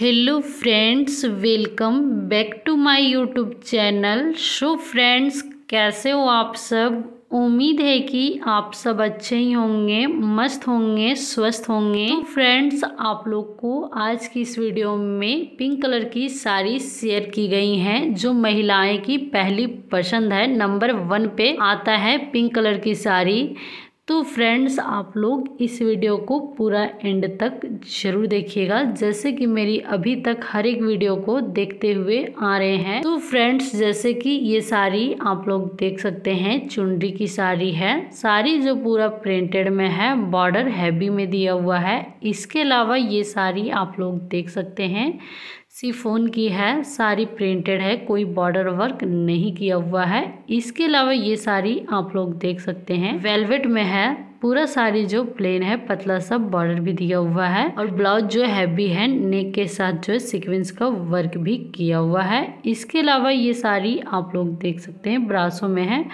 Hello friends, welcome back to my YouTube channel. So friends, कैसे हो आप सब? उम्मीद है कि आप सब अच्छे ही होंगे, मस्त होंगे, स्वस्थ होंगे। फ्रेंड्स, आप लोग को आज की इस वीडियो में पिंक कलर की साड़ी शेयर की गई है, जो महिलाएं की पहली पसंद है, नंबर 1 पे आता है पिंक कलर की साड़ी। तो फ्रेंड्स, आप लोग इस वीडियो को पूरा एंड तक जरूर देखिएगा, जैसे कि मेरी अभी तक हर एक वीडियो को देखते हुए आ रहे हैं। तो फ्रेंड्स, जैसे कि ये साड़ी आप लोग देख सकते हैं, चुनरी की साड़ी है। साड़ी जो पूरा प्रिंटेड में है, बॉर्डर हैवी में दिया हुआ है। इसके अलावा ये साड़ी आप लोग देख सकते हैं शिफॉन की है, साड़ी प्रिंटेड है, कोई बॉर्डर वर्क नहीं किया हुआ है। इसके अलावा ये साड़ी आप लोग देख सकते हैं वेलवेट में है। पूरा साड़ी जो प्लेन है, पतला सा बॉर्डर भी दिया हुआ है और ब्लाउज जो हैवी है, नेक के साथ जो सीक्वेंस का वर्क भी किया हुआ है। इसके अलावा ये साड़ी आप लोग देख सकते हैं ब्रासों में है,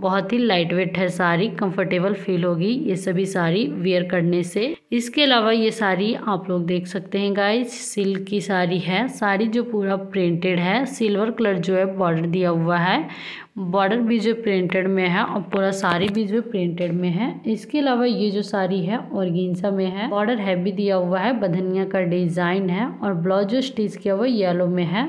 बहुत ही लाइट वेट है साड़ी, कंफर्टेबल फील होगी ये सभी साड़ी वेयर करने से। इसके अलावा ये साड़ी आप लोग देख सकते हैं गाइस, सिल्क की साड़ी है। साड़ी जो पूरा प्रिंटेड है, सिल्वर कलर जो है बॉर्डर दिया हुआ है, बॉर्डर भी जो प्रिंटेड में है और पूरा साड़ी भी जो प्रिंटेड में है। इसके अलावा ये जो साड़ी है ऑर्गेन्जा में है, बॉर्डर हैवी दिया हुआ है, बंधनिया का डिजाइन है और ब्लाउज जो स्टिच किया हुआ येलो में है,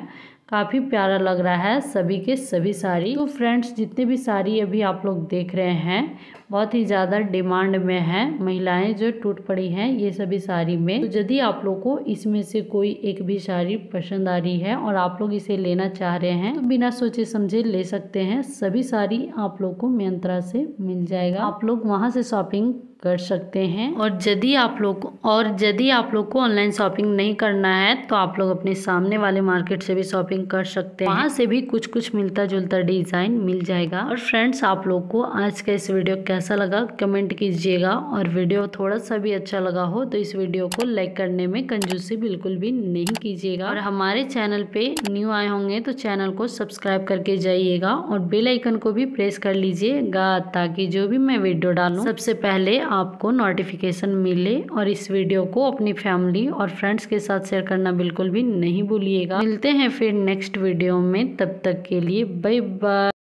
काफ़ी प्यारा लग रहा है सभी के सभी साड़ी। तो फ्रेंड्स, जितने भी साड़ी अभी आप लोग देख रहे हैं, बहुत ही ज़्यादा डिमांड में है, महिलाएं जो टूट पड़ी हैं ये सभी साड़ी में। तो यदि आप लोग को इसमें से कोई एक भी साड़ी पसंद आ रही है और आप लोग इसे लेना चाह रहे हैं, तो बिना सोचे समझे ले सकते हैं। सभी साड़ी आप लोग को मंत्रा से मिल जाएगा, आप लोग वहाँ से शॉपिंग कर सकते हैं। और यदि आप लोग को ऑनलाइन शॉपिंग नहीं करना है, तो आप लोग अपने सामने वाले मार्केट से भी शॉपिंग कर सकते हैं, वहाँ से भी कुछ कुछ मिलता जुलता डिज़ाइन मिल जाएगा। और फ्रेंड्स, आप लोग को आज का इस वीडियो कैसा लगा कमेंट कीजिएगा, और वीडियो थोड़ा सा भी अच्छा लगा हो तो इस वीडियो को लाइक करने में कंजूसी बिल्कुल भी नहीं कीजिएगा। और हमारे चैनल पर न्यू आए होंगे तो चैनल को सब्सक्राइब करके जाइएगा और बेल आइकन को भी प्रेस कर लीजिएगा, ताकि जो भी मैं वीडियो डालूँ सबसे पहले आपको नोटिफिकेशन मिले। और इस वीडियो को अपनी फैमिली और फ्रेंड्स के साथ शेयर करना बिल्कुल भी नहीं भूलिएगा। मिलते हैं फिर नेक्स्ट वीडियो में, तब तक के लिए बाय बाय।